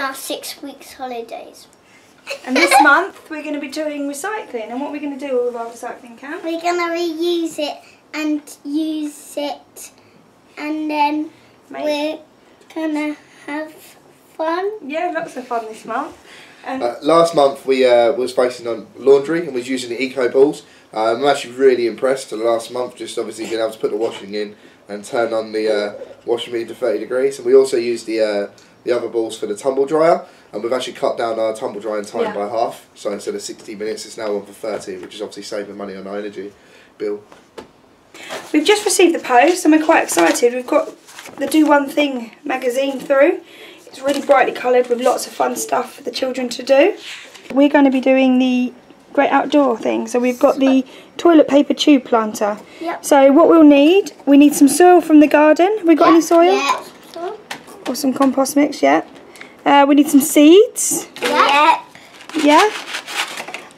on our 6 weeks holidays. And this month we're going to be doing recycling. And what are we going to do with our recycling can? We're going to reuse it and use it, and then we're going to have fun. Yeah, lots of fun this month. Last month we was focusing on laundry and was using the Eco Balls. I'm actually really impressed. Last month, just obviously being able to put the washing in and turn on the washing medium to 30 degrees. And we also used the other balls for the tumble dryer, and we've actually cut down our tumble drying time by half. So instead of 60 minutes, it's now on for 30, which is obviously saving money on our energy bill. We've just received the post and we're quite excited. We've got the Do One Thing magazine through. It's really brightly coloured with lots of fun stuff for the children to do. We're going to be doing the great outdoor thing. So we've got the toilet paper tube planter. Yep. So what we'll need, we need some soil from the garden. Have we got any soil? Yeah. Or some compost mix, we need some seeds. Yep. Yeah.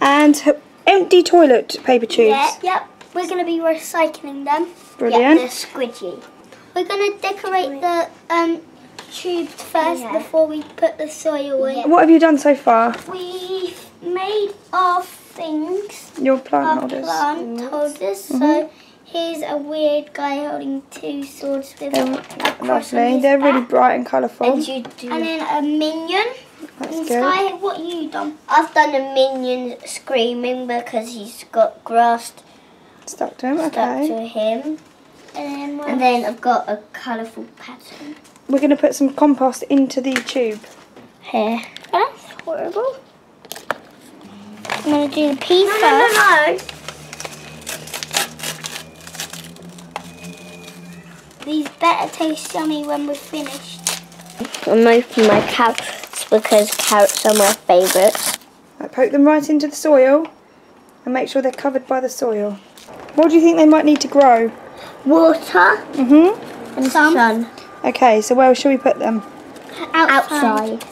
And empty toilet paper tubes. Yep. Yep. We're going to be recycling them. Brilliant. Yep, they're squidgy. We're going to decorate the tubes first before we put the soil in. What have you done so far? We've made our things. Your plant holders. Plant holders. Mm-hmm. So here's a weird guy holding two swords with a cross. Lovely. They're really bright and colourful. And then a minion. That's good. Sky, what have you done? I've done a minion screaming because he's got grass stuck to him. And then I've got a colourful pattern. We're going to put some compost into the tube. Here. That's horrible. I'm going to do the pea first. No. These better taste yummy when we're finished. I'm opening my carrots because carrots are my favourites. I poke them right into the soil and make sure they're covered by the soil. What do you think they might need to grow? Water and sun. Okay, so where should we put them? Outside.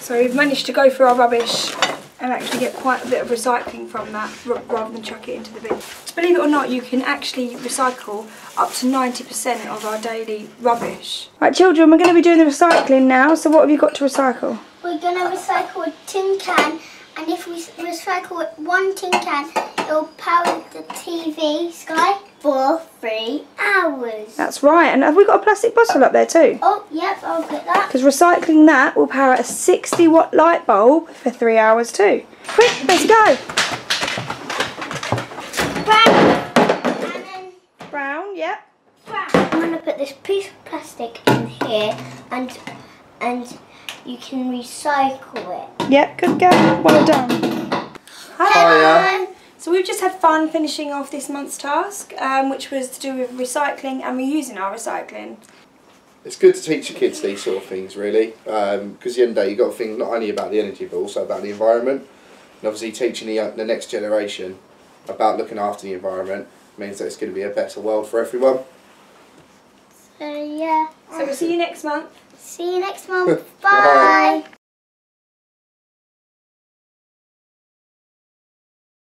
So we've managed to go through our rubbish and actually get quite a bit of recycling from that rather than chuck it into the bin. Believe it or not, you can actually recycle up to 90% of our daily rubbish. Right children, we're going to be doing the recycling now, so what have you got to recycle? We're going to recycle a tin can, and if we recycle one tin can, it'll power the TV, Sky, for 3 hours. That's right, and have we got a plastic bottle up there too? Oh, yep, I'll get that. Because recycling that will power a 60-watt light bulb for 3 hours too. Quick, let's go. Brown. And then brown, yep. Brown. I'm going to put this piece of plastic in here, and you can recycle it. Yep, good girl. Well done. Hiya. So we've just had fun finishing off this month's task, which was to do with recycling and reusing our recycling. It's good to teach your kids these sort of things, really, because at the end of the day, you've got to think not only about the energy, but also about the environment. And obviously teaching the next generation about looking after the environment means that it's going to be a better world for everyone. So, yeah. So we'll see you next month. See you next month. Bye. Bye.